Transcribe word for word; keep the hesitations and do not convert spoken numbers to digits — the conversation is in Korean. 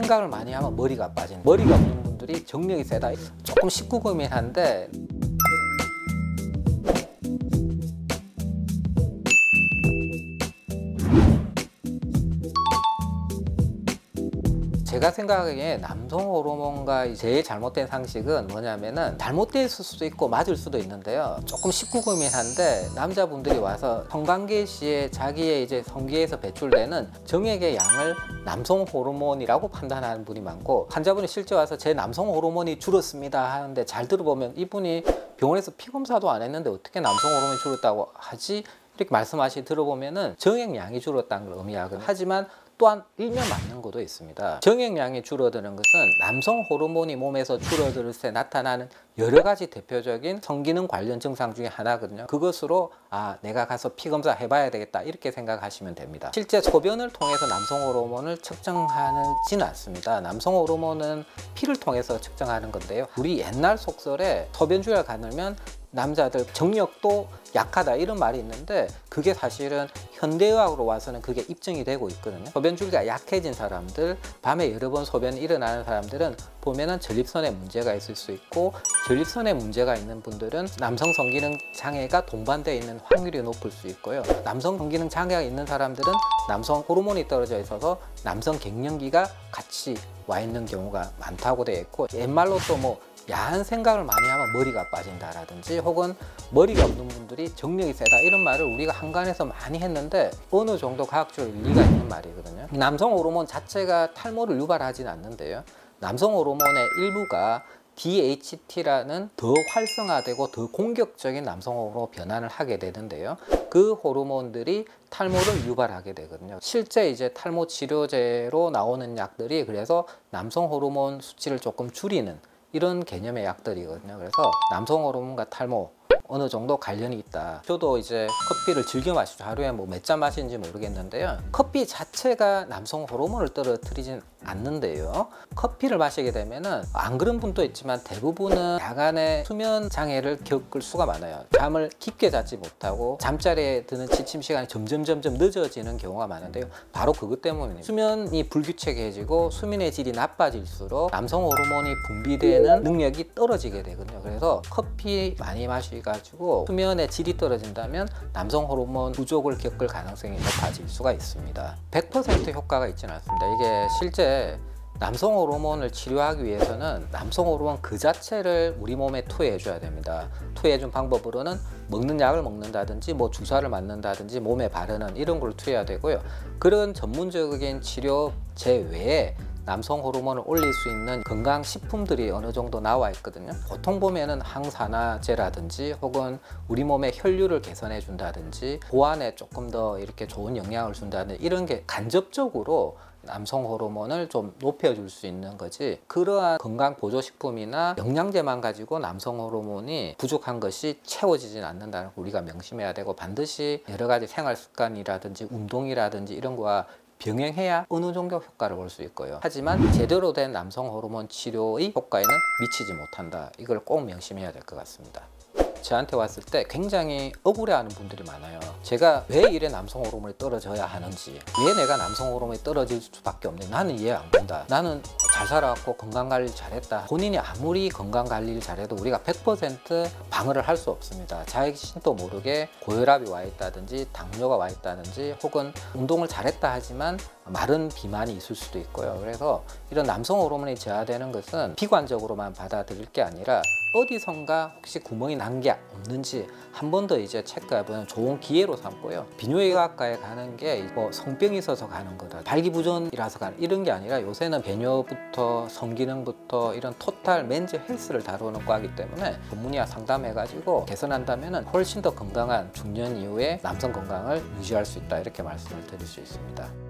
생각을 많이 하면 머리가 아파진다. 머리가 없는 분들이 정력이 세다. 조금 십구 금이긴 한데 제가 생각하기에 남성 호르몬과 제일 잘못된 상식은 뭐냐면은 잘못되어 있을 수도 있고 맞을 수도 있는데요. 조금 십구 금이긴 한데 남자분들이 와서 성관계 시에 자기의 이제 성기에서 배출되는 정액의 양을 남성 호르몬이라고 판단하는 분이 많고, 환자분이 실제 와서 제 남성 호르몬이 줄었습니다 하는데 잘 들어보면 이분이 병원에서 피 검사도 안 했는데 어떻게 남성 호르몬이 줄었다고 하지? 이렇게 말씀하시 들어보면은 정액 양이 줄었다는 걸 의미하거든요. 하지만 또한 일면 맞는 것도 있습니다. 정액량이 줄어드는 것은 남성 호르몬이 몸에서 줄어들 때 나타나는 여러 가지 대표적인 성기능 관련 증상 중에 하나거든요. 그것으로 아 내가 가서 피검사 해봐야 되겠다 이렇게 생각하시면 됩니다. 실제 소변을 통해서 남성 호르몬을 측정하지는 않습니다. 남성 호르몬은 피를 통해서 측정하는 건데요. 우리 옛날 속설에 소변줄을 가누면 남자들 정력도 약하다 이런 말이 있는데 그게 사실은 현대의학으로 와서는 그게 입증이 되고 있거든요. 소변줄기가 약해진 사람들, 밤에 여러 번 소변이 일어나는 사람들은 보면은 전립선에 문제가 있을 수 있고, 전립선에 문제가 있는 분들은 남성 성기능 장애가 동반되어 있는 확률이 높을 수 있고요. 남성 성기능 장애가 있는 사람들은 남성 호르몬이 떨어져 있어서 남성 갱년기가 같이 와 있는 경우가 많다고 되어 있고, 옛말로 또 뭐 야한 생각을 많이 하면 머리가 빠진다라든지 혹은 머리가 없는 분들이 정력이 세다 이런 말을 우리가 한간에서 많이 했는데 어느 정도 과학적으로 일리가 있는 말이거든요. 남성 호르몬 자체가 탈모를 유발하지는 않는데요. 남성 호르몬의 일부가 디 에이치 티라는 더 활성화되고 더 공격적인 남성호르몬으로 변환을 하게 되는데요. 그 호르몬들이 탈모를 유발하게 되거든요. 실제 이제 탈모 치료제로 나오는 약들이 그래서 남성 호르몬 수치를 조금 줄이는 이런 개념의 약들이거든요. 그래서 남성 호르몬과 탈모 어느 정도 관련이 있다. 저도 이제 커피를 즐겨 마시죠. 하루에 뭐 몇 잔 마시는지 모르겠는데요. 커피 자체가 남성 호르몬을 떨어뜨리진 않는데요. 커피를 마시게 되면은 안 그런 분도 있지만 대부분은 야간에 수면 장애를 겪을 수가 많아요. 잠을 깊게 자지 못하고 잠자리에 드는 지침 시간이 점점 점점 늦어지는 경우가 많은데요. 바로 그것 때문입니다. 수면이 불규칙해지고 수면의 질이 나빠질수록 남성 호르몬이 분비되는 능력이 떨어지게 되거든요. 그래서 커피 많이 마시기가 수면의 질이 떨어진다면 남성 호르몬 부족을 겪을 가능성이 높아질 수가 있습니다. 백 퍼센트 효과가 있지는 않습니다. 이게 실제 남성 호르몬을 치료하기 위해서는 남성 호르몬 그 자체를 우리 몸에 투여해줘야 됩니다. 투여해준 방법으로는 먹는 약을 먹는다든지 뭐 주사를 맞는다든지 몸에 바르는 이런 걸 투여해야 되고요. 그런 전문적인 치료 제외에 남성 호르몬을 올릴 수 있는 건강식품들이 어느 정도 나와 있거든요. 보통 보면은 항산화제라든지 혹은 우리 몸의 혈류를 개선해 준다든지 보완에 조금 더 이렇게 좋은 영향을 준다든지 이런 게 간접적으로 남성 호르몬을 좀 높여줄 수 있는 거지, 그러한 건강보조식품이나 영양제만 가지고 남성 호르몬이 부족한 것이 채워지진 않는다는 걸 우리가 명심해야 되고, 반드시 여러 가지 생활습관이라든지 운동이라든지 이런 거와 병행해야 어느 정도 효과를 볼 수 있고요. 하지만 제대로 된 남성 호르몬 치료의 효과에는 미치지 못한다. 이걸 꼭 명심해야 될 것 같습니다. 저한테 왔을 때 굉장히 억울해하는 분들이 많아요. 제가 왜 이래 남성 호르몬이 떨어져야 하는지, 왜 내가 남성 호르몬이 떨어질 수밖에 없는지 나는 이해 안 된다. 나는 잘 살아왔고 건강관리를 잘했다. 본인이 아무리 건강관리를 잘해도 우리가 백 퍼센트 방어를 할 수 없습니다. 자신도 모르게 고혈압이 와 있다든지 당뇨가 와 있다든지 혹은 운동을 잘했다 하지만 마른 비만이 있을 수도 있고요. 그래서 이런 남성 호르몬이 저하되는 것은 비관적으로만 받아들일 게 아니라 어디선가 혹시 구멍이 난 게 없는지 한 번 더 이제 체크해보는 좋은 기회로 삼고요. 비뇨의학과에 가는 게 뭐 성병이 있어서 가는 거다, 발기부전이라서 가는 이런 게 아니라 요새는 배뇨부터 성기능부터 이런 토탈 맨즈 헬스를 다루는 과이기 때문에 전문의와 상담해가지고 개선한다면 훨씬 더 건강한 중년 이후에 남성 건강을 유지할 수 있다 이렇게 말씀을 드릴 수 있습니다.